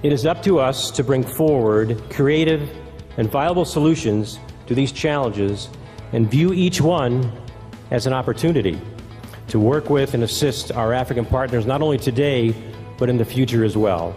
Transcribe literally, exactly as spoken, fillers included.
It is up to us to bring forward creative and viable solutions to these challenges and view each one as an opportunity to work with and assist our African partners not only today, but in the future as well.